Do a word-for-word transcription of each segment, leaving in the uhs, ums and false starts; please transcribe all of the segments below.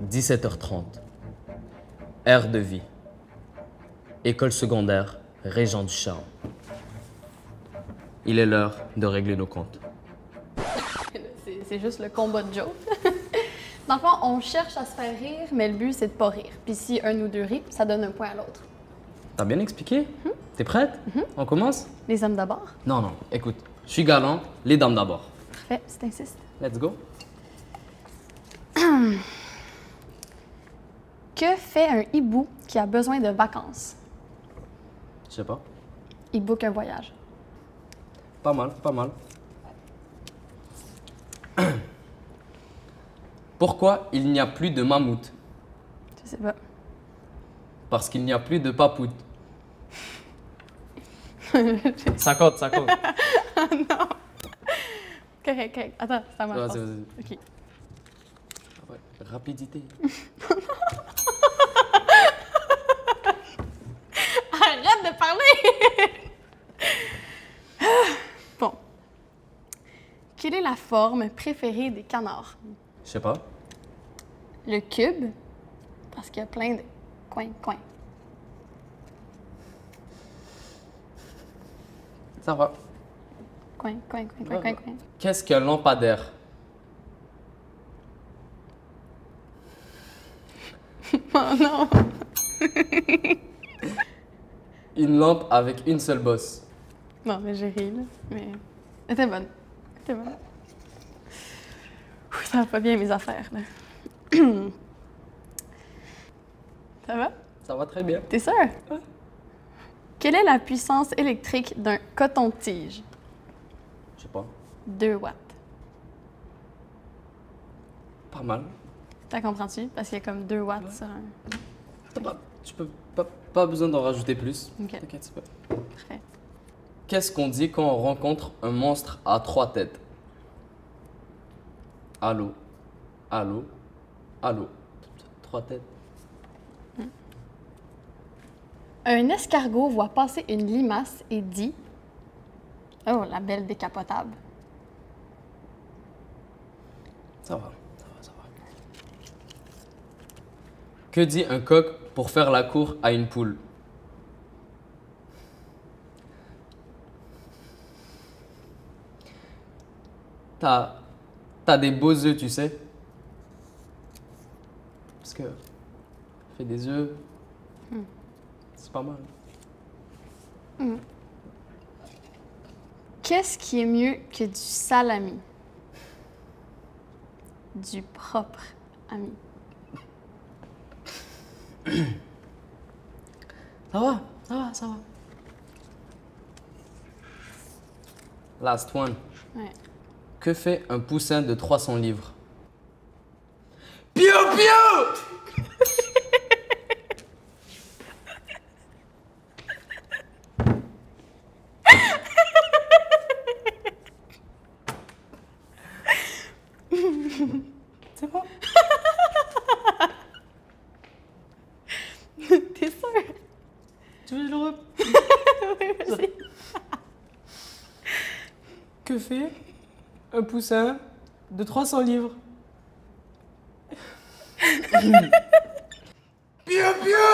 dix-sept heures trente, aire de vie, école secondaire, Régent du Charme. Il est l'heure de régler nos comptes. C'est juste le combat de Joe. Dans le fond, on cherche à se faire rire, mais le but, c'est de pas rire. Puis si un ou deux rit, ça donne un point à l'autre. T'as bien expliqué? Mm-hmm. T'es prête? Mm-hmm. On commence? Les hommes d'abord? Non, non. Écoute, je suis galant, les dames d'abord. Parfait, si t'insistes. Let's go. Que fait un hibou qui a besoin de vacances? Je sais pas. Il book un voyage. Pas mal, pas mal. Pourquoi il n'y a plus de mammouth? Je sais pas. Parce qu'il n'y a plus de papoute. Ça compte, ça compte. Ah non. Correct, correct. Attends, ça marche. Vas-y, vas-y. OK. Ouais, rapidité. Arrête de parler! Bon. Quelle est la forme préférée des canards? Je sais pas. Le cube, parce qu'il y a plein de coins, coins. Ça va. Coin, coin, coin, coin, coin, coin. Qu'est-ce qu'un lampadaire? Oh non! Une lampe avec une seule bosse. Non, mais j'ai ri, là. Mais... Elle était bonne. Elle était bonne. Ouh, ça va pas bien, mes affaires, là. Ça va? Ça va très bien. T'es sûre? Ouais. Quelle est la puissance électrique d'un coton-tige? Je sais pas. deux watts. Pas mal. T'as compris-tu? Parce qu'il y a comme deux watts ouais. Sur un... T'as pas, tu peux pas, pas besoin d'en rajouter plus. OK. T'inquiète pas. Parfait. Qu'est-ce qu'on dit quand on rencontre un monstre à trois têtes? Allô, allô, allô. Trois têtes. Hum. Un escargot voit passer une limace et dit... Oh, la belle décapotable. Ça va. Que dit un coq pour faire la cour à une poule? T'as... T'as des beaux œufs, tu sais? Parce que... Fais des œufs... Mm. C'est pas mal. Mm. Qu'est-ce qui est mieux que du salami? Du propre ami. Ça va, ça va, ça va. Last one. Ouais. Que fait un poussin de trois cents livres? Piou, piou! C'est bon? T'es sûr? Tu veux que je le re... Oui, vas-y. Que fait un poussin de trois cents livres? Bien, bien!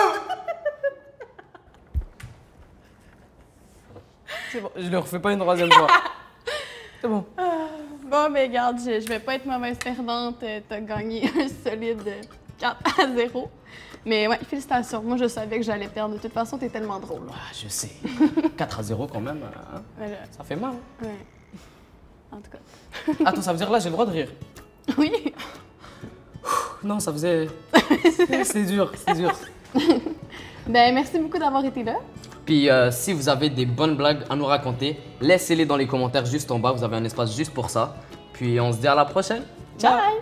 C'est bon, je le refais pas une troisième fois. C'est bon. Ah, bon, mais regarde, je, je vais pas être mauvaise perdante. T'as gagné un solide quatre à zéro. Mais ouais, félicitations. Moi, je savais que j'allais perdre. De toute façon, t'es tellement drôle. Ah, je sais. quatre à zéro quand même, hein? Mais là, ça fait mal. Ouais. En tout cas. Attends, ça veut dire là, j'ai le droit de rire? Oui. Non, ça faisait... C'est dur, c'est dur. Ben, merci beaucoup d'avoir été là. Puis, euh, si vous avez des bonnes blagues à nous raconter, laissez-les dans les commentaires juste en bas. Vous avez un espace juste pour ça. Puis, on se dit à la prochaine. Ciao! Bye.